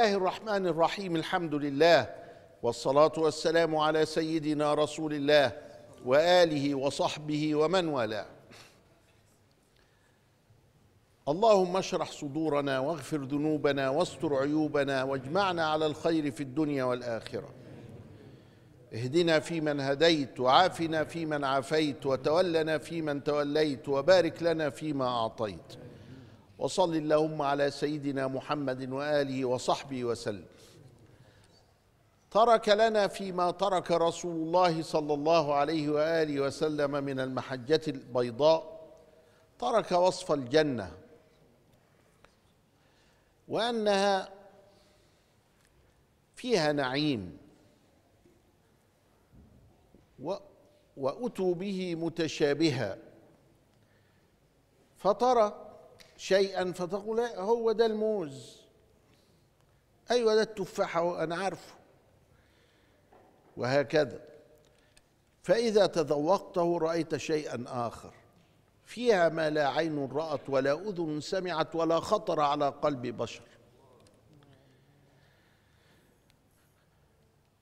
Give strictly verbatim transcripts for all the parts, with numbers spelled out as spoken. الله الرحمن الرحيم. الحمد لله، والصلاة والسلام على سيدنا رسول الله وآله وصحبه ومن والاه. اللهم اشرح صدورنا واغفر ذنوبنا واستر عيوبنا واجمعنا على الخير في الدنيا والآخرة. اهدنا فيمن هديت، وعافنا فيمن عافيت، وتولنا فيمن توليت، وبارك لنا فيما أعطيت، وصل اللهم على سيدنا محمد وآله وصحبه وسلم. ترك لنا فيما ترك رسول الله صلى الله عليه وآله وسلم من المحجة البيضاء، ترك وصف الجنة، وأنها فيها نعيم، وأتوا به متشابها، فترى شيئا فتقول هو ده الموز، أيوة ده التفاحة أنا عارفه، وهكذا. فإذا تذوقته رأيت شيئا آخر، فيها ما لا عين رأت ولا أذن سمعت ولا خطر على قلب بشر.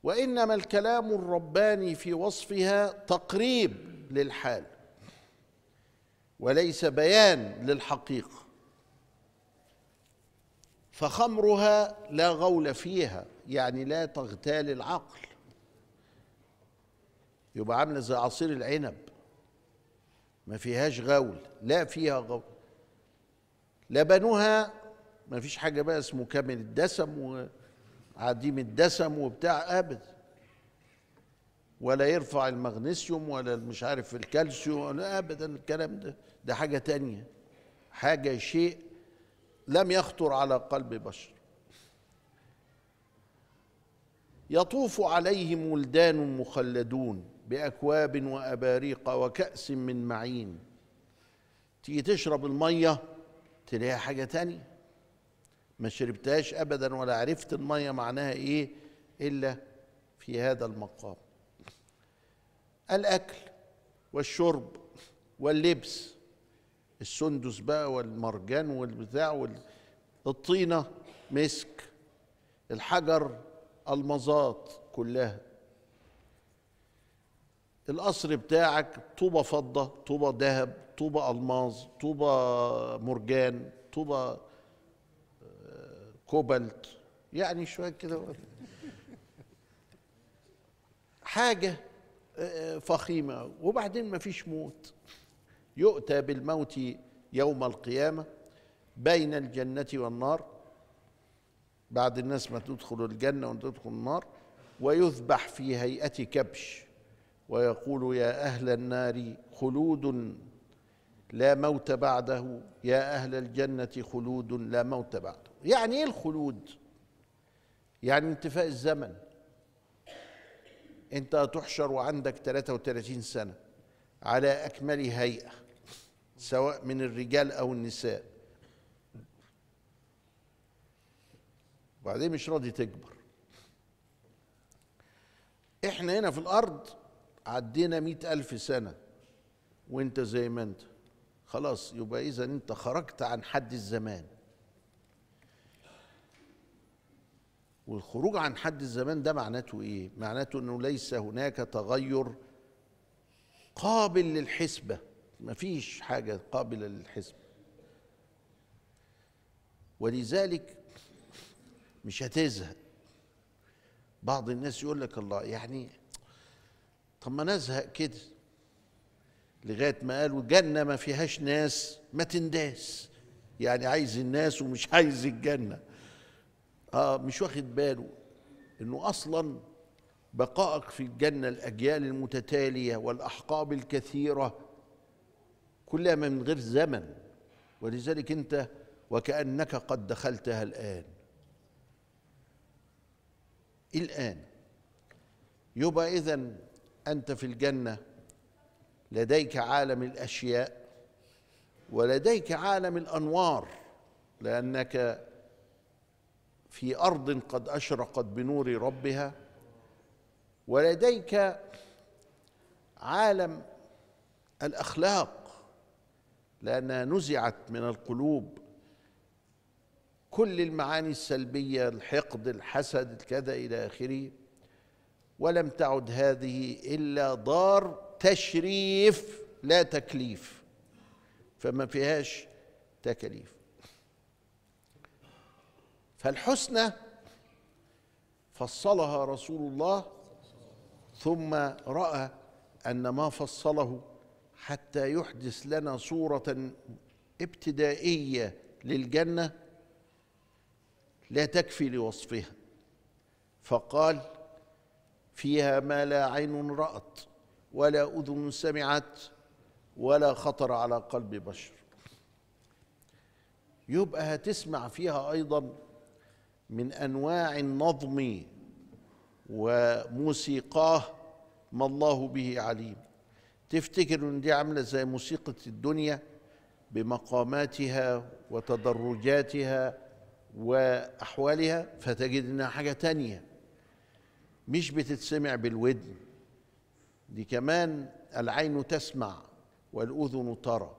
وإنما الكلام الرباني في وصفها تقريب للحال وليس بيان للحقيقة. فخمرها لا غول فيها، يعني لا تغتال العقل، يبقى عامله زي عصير العنب، ما فيهاش غول، لا فيها غول. لبنها ما فيش حاجه بقى اسمه كامل الدسم وعديم الدسم وبتاع ابدا، ولا يرفع المغنيسيوم ولا مش عارف الكالسيوم ابدا. الكلام ده ده حاجه تانيه، حاجه شيء لم يخطر على قلب بشر. يطوف عليهم ولدان مخلدون بأكواب وأباريق وكأس من معين. تيجي تشرب المية تلاقيها حاجة تانية ما شربتهاش أبدا ولا عرفت المية معناها إيه إلا في هذا المقام. الأكل والشرب واللبس، السندس بقى والمرجان والبتاع والطينة، مسك، الحجر، المزات كلها، القصر بتاعك طوبة فضة، طوبة ذهب، طوبة ألماظ، طوبة مرجان، طوبة كوبالت، يعني شوية كده حاجة فخيمة. وبعدين مفيش موت. يؤتى بالموت يوم القيامة بين الجنة والنار، بعد الناس ما تدخل الجنة وتدخل النار، ويذبح في هيئة كبش ويقول يا أهل النار خلود لا موت بعده، يا أهل الجنة خلود لا موت بعده. يعني إيه الخلود؟ يعني انتفاء الزمن. أنت هتحشر وعندك ثلاثة وثلاثين سنة على أكمل هيئة، سواء من الرجال أو النساء، وبعدين مش راضي تكبر. احنا هنا في الارض عدينا مئة الف سنة وانت زي ما انت، خلاص يبقى اذا انت خرجت عن حد الزمان. والخروج عن حد الزمان ده معناته ايه؟ معناته انه ليس هناك تغير قابل للحسبة، مفيش حاجة قابلة للحسبة، ولذلك مش هتزهق. بعض الناس يقول لك الله يعني طب ما نزهق كده، لغايه ما قالوا جنه ما فيهاش ناس ما تنداس، يعني عايز الناس ومش عايز الجنه. اه مش واخد باله انه اصلا بقائك في الجنه الاجيال المتتاليه والاحقاب الكثيره كلها من غير زمن، ولذلك انت وكأنك قد دخلتها الان الآن. يبقى إذن أنت في الجنة لديك عالم الأشياء ولديك عالم الأنوار، لأنك في أرض قد أشرقت بنور ربها، ولديك عالم الأخلاق لأنها نزعت من القلوب، كل المعاني السلبية، الحقد، الحسد، الكذا إلى آخره. ولم تعد هذه إلا دار تشريف لا تكليف، فما فيهاش تكاليف. فالحسنى فصلها رسول الله، ثم رأى أن ما فصله حتى يحدث لنا صورة ابتدائية للجنة لا تكفي لوصفها، فقال فيها ما لا عين رأت ولا أذن سمعت ولا خطر على قلب بشر. يبقى هتسمع فيها أيضا من أنواع النظم وموسيقاه ما الله به عليم. تفتكر إن دي عاملة زي موسيقى الدنيا بمقاماتها وتدرجاتها وأحوالها، فتجد إنها حاجة تانية، مش بتتسمع بالودن، دي كمان العين تسمع والأذن ترى،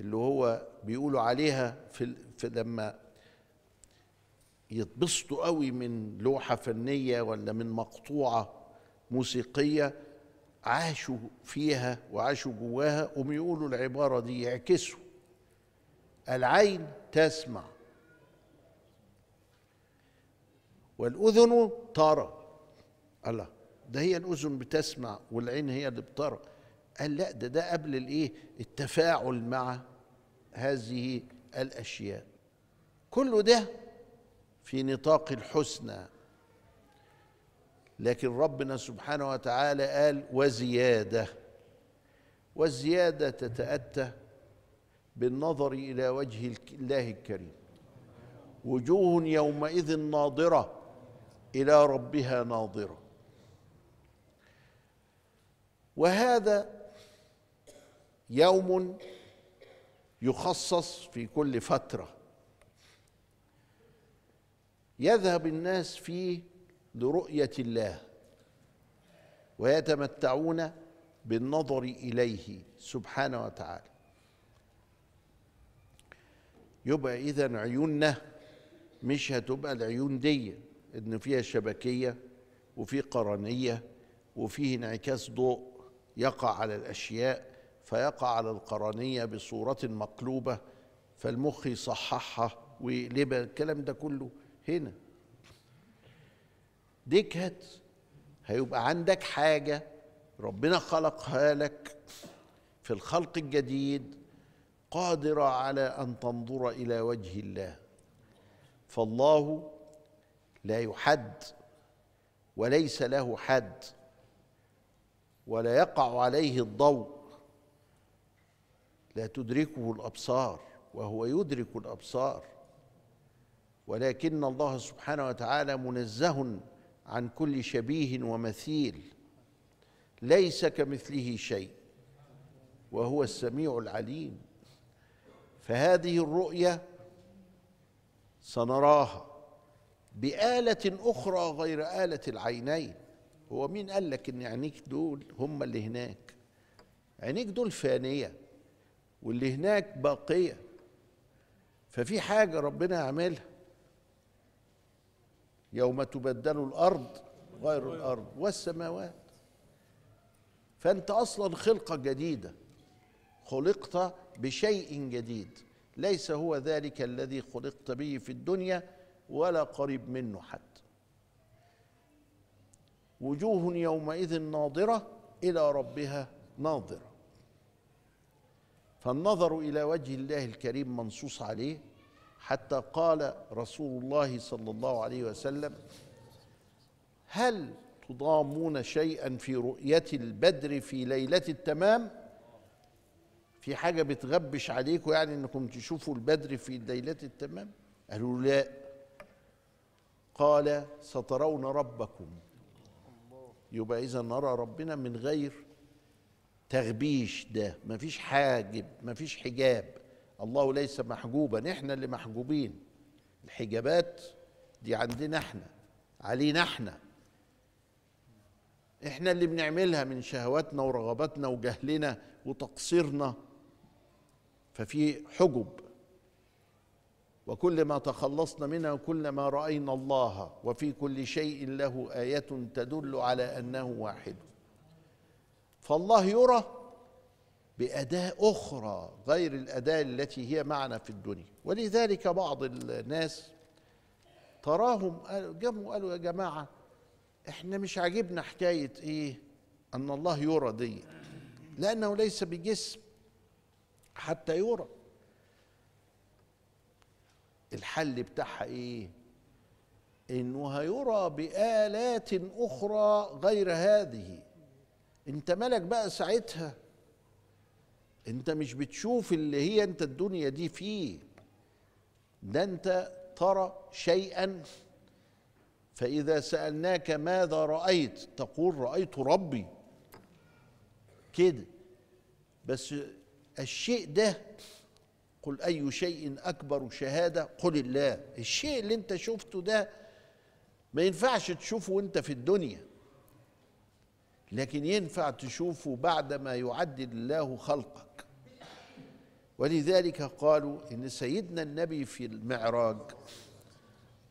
اللي هو بيقولوا عليها في, في لما يتبسطوا قوي من لوحة فنية ولا من مقطوعة موسيقية عاشوا فيها وعاشوا جواها، قوم يقولوا العبارة دي، يعكسوا. العين تسمع والأذن ترى. الله، ده هي الأذن بتسمع والعين هي اللي بترى. قال لا، ده ده قبل الايه؟ التفاعل مع هذه الاشياء. كل ده في نطاق الحسنى، لكن ربنا سبحانه وتعالى قال وزيادة، والزيادة تتأتى بالنظر الى وجه الله الكريم. وجوه يومئذ ناضرة الى ربها ناظرة. وهذا يوم يخصص في كل فترة يذهب الناس فيه لرؤية الله ويتمتعون بالنظر إليه سبحانه وتعالى. يبقى إذن عيوننا مش هتبقى العيون دي إن فيها شبكية وفي قرنية وفيه انعكاس ضوء يقع على الأشياء فيقع على القرنية بصورة مقلوبة فالمخ يصححها ويقلبها. الكلام ده كله هنا. دي كانت هيبقى عندك حاجة ربنا خلقها لك في الخلق الجديد قادرة على أن تنظر إلى وجه الله. فالله لا يحد وليس له حد ولا يقع عليه الضوء، لا تدركه الأبصار وهو يدرك الأبصار، ولكن الله سبحانه وتعالى منزه عن كل شبيه ومثيل، ليس كمثله شيء وهو السميع العليم. فهذه الرؤية سنراها بآلة أخرى غير آلة العينين. هو مين قال لك ان عينيك دول هم اللي هناك؟ عينيك دول فانية واللي هناك باقية، ففي حاجة ربنا يعملها. يوم تبدل الأرض غير الأرض والسماوات. فأنت أصلا خلقة جديدة، خلقت بشيء جديد ليس هو ذلك الذي خلقت به في الدنيا ولا قريب منه حتى. وجوه يومئذ ناضرة إلى ربها ناظرة. فالنظر إلى وجه الله الكريم منصوص عليه، حتى قال رسول الله صلى الله عليه وسلم هل تضامون شيئا في رؤية البدر في ليلة التمام؟ في حاجة بتغبش عليكم يعني أنكم تشوفوا البدر في ليلة التمام؟ قالوا لا. قال سترون ربكم. يبقى إذا نرى ربنا من غير تغبيش، ده مفيش حاجب، مفيش حجاب، الله ليس محجوبا، احنا اللي محجوبين. الحجابات دي عندنا احنا، علينا احنا، احنا اللي بنعملها من شهواتنا ورغباتنا وجهلنا وتقصيرنا، ففي حجب. وكل ما تخلصنا منها وكل ما رأينا الله، وفي كل شيء له آية تدل على أنه واحد. فالله يرى بأداة أخرى غير الأداة التي هي معنا في الدنيا. ولذلك بعض الناس تراهم جمعوا قالوا يا جماعة احنا مش عاجبنا حكاية ايه أن الله يرى دي، لأنه ليس بجسم حتى يرى. الحل بتاعها ايه؟ انه هيرى بآلات اخرى غير هذه. انت مالك بقى ساعتها، انت مش بتشوف اللي هي انت الدنيا دي فيه، ده انت ترى شيئا. فإذا سألناك ماذا رأيت تقول رأيت ربي كده بس. الشيء ده قل أي شيء أكبر شهادة، قل الله. الشيء اللي انت شفته ده ما ينفعش تشوفه وانت في الدنيا، لكن ينفع تشوفه بعدما يعدل الله خلقك. ولذلك قالوا إن سيدنا النبي في المعراج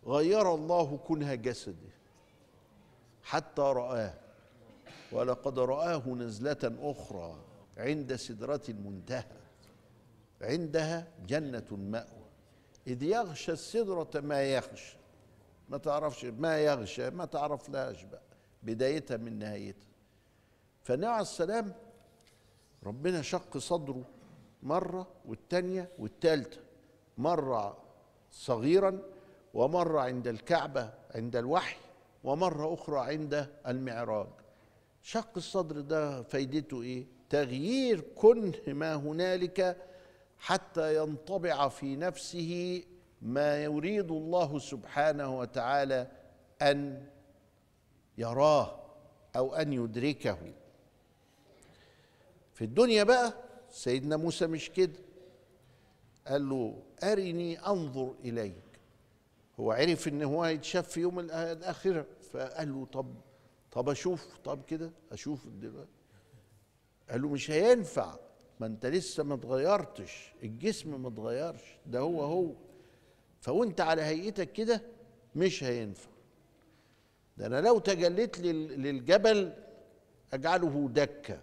غير الله كنه جسده حتى رآه، ولقد رآه نزلة أخرى عند سدرة المنتهى، عندها جنة المأوى، إذ يغشى السدرة ما يغشى. ما تعرفش ما يغشى، ما تعرف لهاش بقى بدايتها من نهايتها. فنوح عليه السلام ربنا شق صدره مرة والتانية والتالتة، مرة صغيرا، ومرة عند الكعبة عند الوحي، ومرة أخرى عند المعراج. شق الصدر ده فايدته إيه؟ تغيير كنه ما هنالك حتى ينطبع في نفسه ما يريد الله سبحانه وتعالى أن يراه أو أن يدركه. في الدنيا بقى سيدنا موسى مش كده، قال له أرني أنظر إليك. هو عرف إن هو هيتشاف في يوم الآخرة، فقال له طب طب أشوف، طب كده أشوف دلوقتي. قال له مش هينفع، ما انت لسه ما اتغيرتش، الجسم ما اتغيرش، ده هو هو، فوانت على هيئتك كده مش هينفع. ده انا لو تجليت للجبل اجعله دكه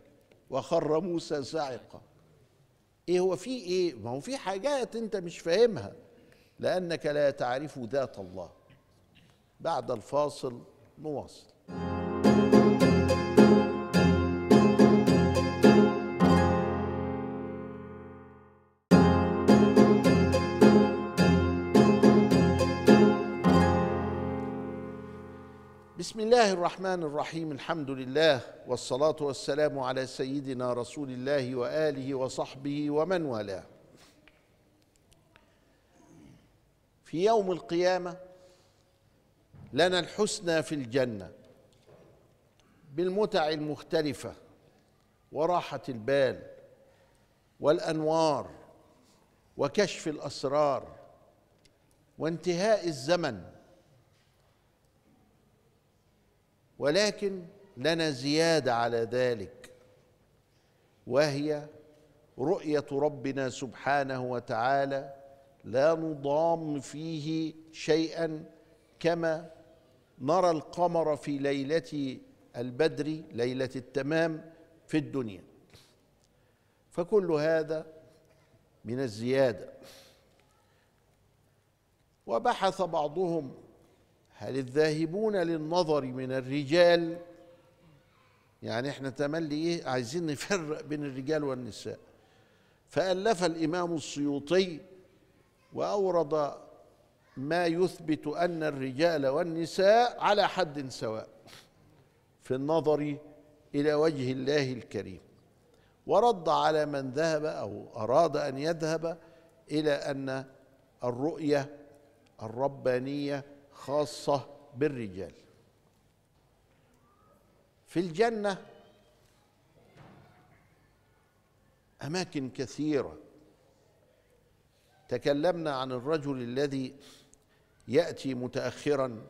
وخر موسى صاعقا. ايه هو في ايه؟ ما هو في حاجات انت مش فاهمها لانك لا تعرف ذات الله. بعد الفاصل نواصل. بسم الله الرحمن الرحيم، الحمد لله والصلاة والسلام على سيدنا رسول الله وآله وصحبه ومن والاه. في يوم القيامة لنا الحسنى في الجنة بالمتع المختلفة وراحة البال والأنوار وكشف الأسرار وانتهاء الزمن، ولكن لنا زيادة على ذلك، وهي رؤية ربنا سبحانه وتعالى لا نضام فيه شيئا، كما نرى القمر في ليلة البدر ليلة التمام في الدنيا. فكل هذا من الزيادة. وبحث بعضهم هل الذاهبون للنظر من الرجال، يعني احنا تملي ايه عايزين نفرق بين الرجال والنساء، فألف الإمام السيوطي وأورد ما يثبت أن الرجال والنساء على حد سواء في النظر إلى وجه الله الكريم، ورد على من ذهب أو أراد أن يذهب إلى أن الرؤية الربانية خاصة بالرجال. في الجنة أماكن كثيرة، تكلمنا عن الرجل الذي يأتي متأخرا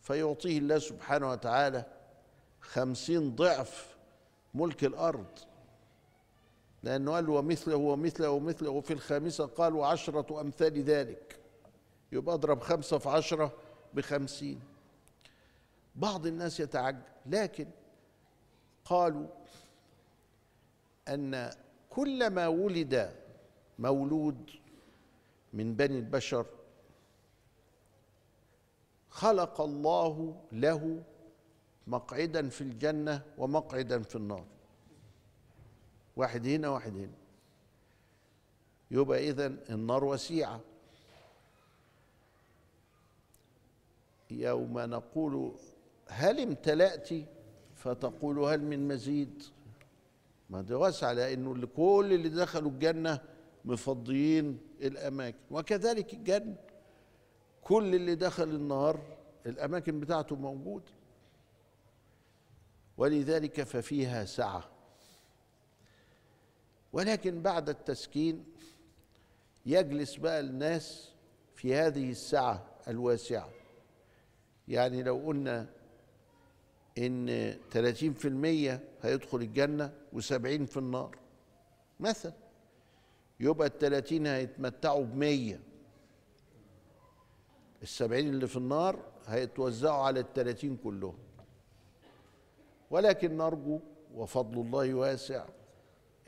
فيعطيه الله سبحانه وتعالى خمسين ضعف ملك الأرض، لأنه قال ومثله ومثله ومثله، وفي الخامسة قال وعشرة أمثال ذلك. يبقى اضرب خمسة في عشرة بخمسين. بعض الناس يتعجب، لكن قالوا أن كل ما ولد مولود من بني البشر خلق الله له مقعدا في الجنة ومقعدا في النار، واحد هنا واحد هنا. يبقى إذن النار وسيعة. يوم نقول هل امتلأت فتقول هل من مزيد، ما ده واسع، لأنه لكل اللي دخلوا الجنة مفضيين الأماكن، وكذلك الجنة كل اللي دخل النار الأماكن بتاعته موجودة، ولذلك ففيها سعة. ولكن بعد التسكين يجلس بقى الناس في هذه السعة الواسعة. يعني لو قلنا إن ثلاثين في المية هيدخل الجنة وسبعين في النار مثلا، يبقى الثلاثين هيتمتعوا بمية، السبعين اللي في النار هيتوزعوا على الثلاثين كلهم. ولكن نرجو وفضل الله واسع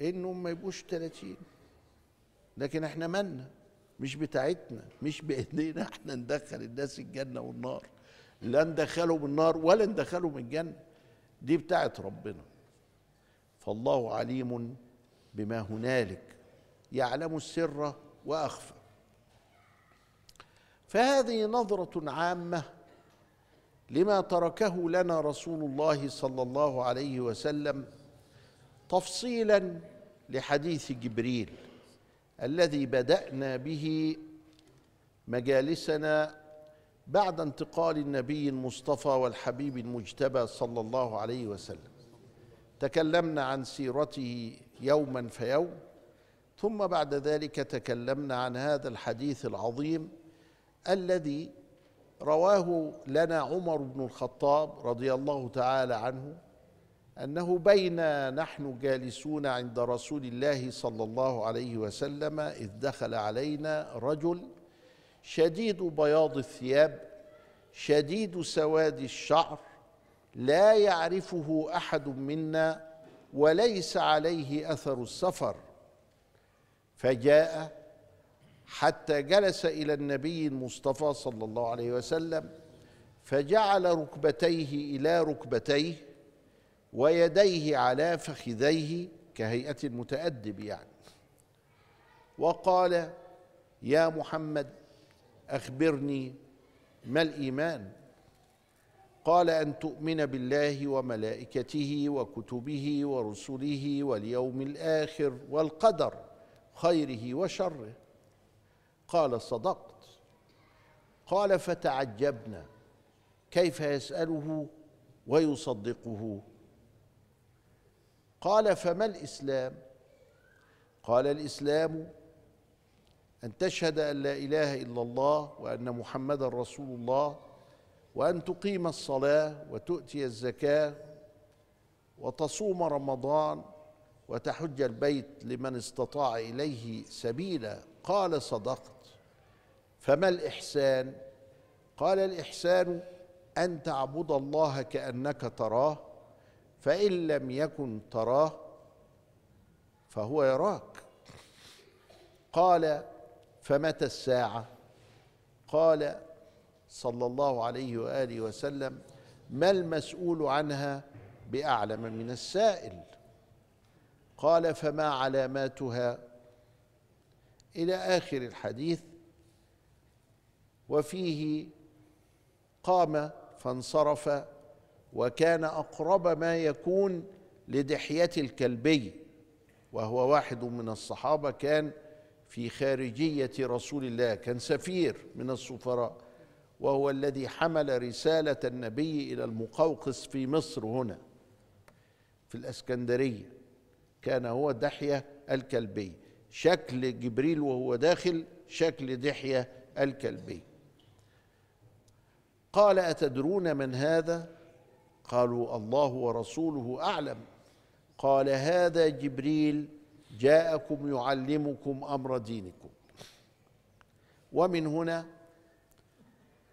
إنهم ما يبقوش ثلاثين، لكن احنا مالنا، مش بتاعتنا، مش بإيدينا احنا ندخل الناس الجنة والنار، لا ندخلهم النار ولا ندخلهم الجنة، دي بتاعت ربنا. فالله عليم بما هنالك، يعلم السر وأخفى. فهذه نظرة عامة لما تركه لنا رسول الله صلى الله عليه وسلم تفصيلا لحديث جبريل الذي بدأنا به مجالسنا بعد انتقال النبي المصطفى والحبيب المجتبى صلى الله عليه وسلم. تكلمنا عن سيرته يوما فيوم، ثم بعد ذلك تكلمنا عن هذا الحديث العظيم الذي رواه لنا عمر بن الخطاب رضي الله تعالى عنه، أنه بينا نحن جالسون عند رسول الله صلى الله عليه وسلم إذ دخل علينا رجل شديد بياض الثياب شديد سواد الشعر، لا يعرفه أحد منا وليس عليه أثر السفر، فجاء حتى جلس إلى النبي المصطفى صلى الله عليه وسلم، فجعل ركبتيه إلى ركبتيه ويديه على فخذيه كهيئة المتأدب يعني، وقال: يا محمد أخبرني ما الإيمان؟ قال: أن تؤمن بالله وملائكته وكتبه ورسله واليوم الآخر والقدر خيره وشره. قال: صدقت. قال: فتعجبنا كيف يسأله ويصدقه. قال: فما الإسلام؟ قال: الإسلام أن تشهد أن لا إله إلا الله وأن محمدا رسول الله، وأن تقيم الصلاة وتؤتي الزكاة وتصوم رمضان وتحج البيت لمن استطاع إليه سبيلا. قال: صدقت. فما الإحسان؟ قال: الإحسان أن تعبد الله كأنك تراه، فإن لم يكن تراه فهو يراك. قال: فمتى الساعة؟ قال صلى الله عليه وآله وسلم: ما المسؤول عنها بأعلم من السائل. قال: فما علاماتها؟ إلى آخر الحديث. وفيه قام فانصرف، وكان أقرب ما يكون لدحية الكلبي، وهو واحد من الصحابة كان في خارجية رسول الله، كان سفير من السفراء، وهو الذي حمل رسالة النبي إلى المقوقس في مصر هنا في الإسكندرية، كان هو دحية الكلبي. شكل جبريل وهو داخل شكل دحية الكلبي. قال: أتدرون من هذا؟ قالوا: الله ورسوله أعلم. قال: هذا جبريل جاءكم يعلمكم أمر دينكم. ومن هنا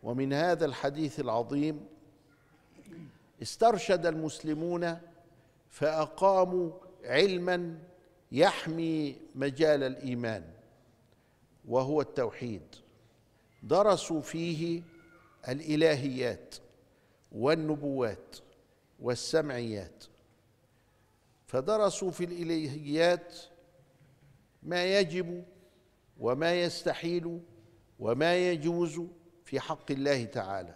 ومن هذا الحديث العظيم استرشد المسلمون فأقاموا علما يحمي مجال الإيمان وهو التوحيد. درسوا فيه الإلهيات والنبوات والسمعيات، فدرسوا في الإلهيات ما يجب وما يستحيل وما يجوز في حق الله تعالى،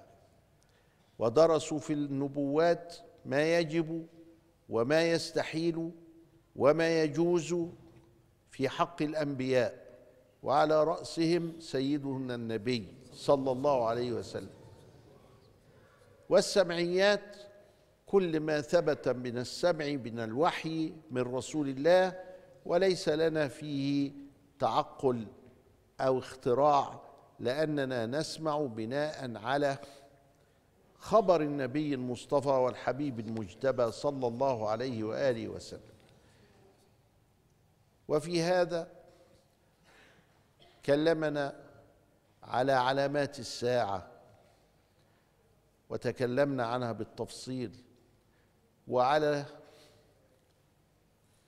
ودرسوا في النبوات ما يجب وما يستحيل وما يجوز في حق الأنبياء، وعلى رأسهم سيدنا النبي صلى الله عليه وسلم. والسمعيات كل ما ثبت من السمع من الوحي من رسول الله، وليس لنا فيه تعقل أو اختراع، لأننا نسمع بناء على خبر النبي المصطفى والحبيب المجتبى صلى الله عليه وآله وسلم. وفي هذا كلمنا على علامات الساعة وتكلمنا عنها بالتفصيل، وعلى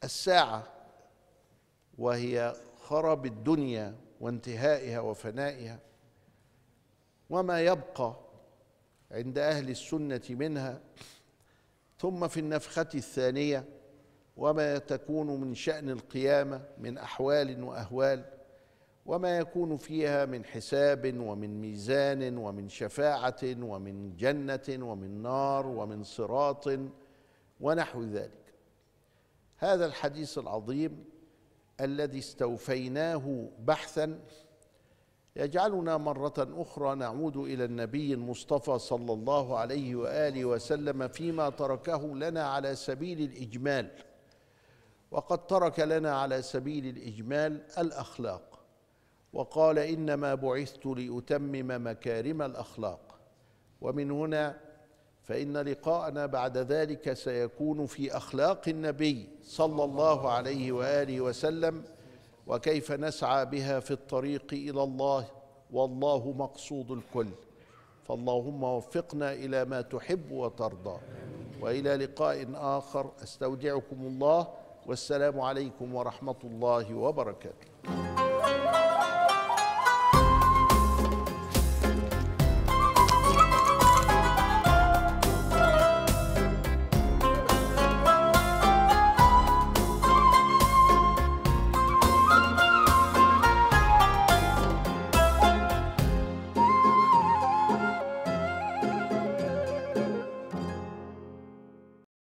الساعة وهي خراب الدنيا وانتهائها وفنائها وما يبقى عند أهل السنة منها، ثم في النفخة الثانية وما تكون من شأن القيامة من أحوال وأهوال، وما يكون فيها من حساب ومن ميزان ومن شفاعة ومن جنة ومن نار ومن صراط ونحو ذلك. هذا الحديث العظيم الذي استوفيناه بحثا يجعلنا مرة أخرى نعود إلى النبي المصطفى صلى الله عليه وآله وسلم فيما تركه لنا على سبيل الإجمال، وقد ترك لنا على سبيل الإجمال الأخلاق، وقال إنما بعثت لأتمم مكارم الأخلاق. ومن هنا فإن لقاءنا بعد ذلك سيكون في أخلاق النبي صلى الله عليه وآله وسلم، وكيف نسعى بها في الطريق إلى الله، والله مقصود الكل. فاللهم وفقنا إلى ما تحب وترضى، وإلى لقاء آخر أستودعكم الله، والسلام عليكم ورحمة الله وبركاته.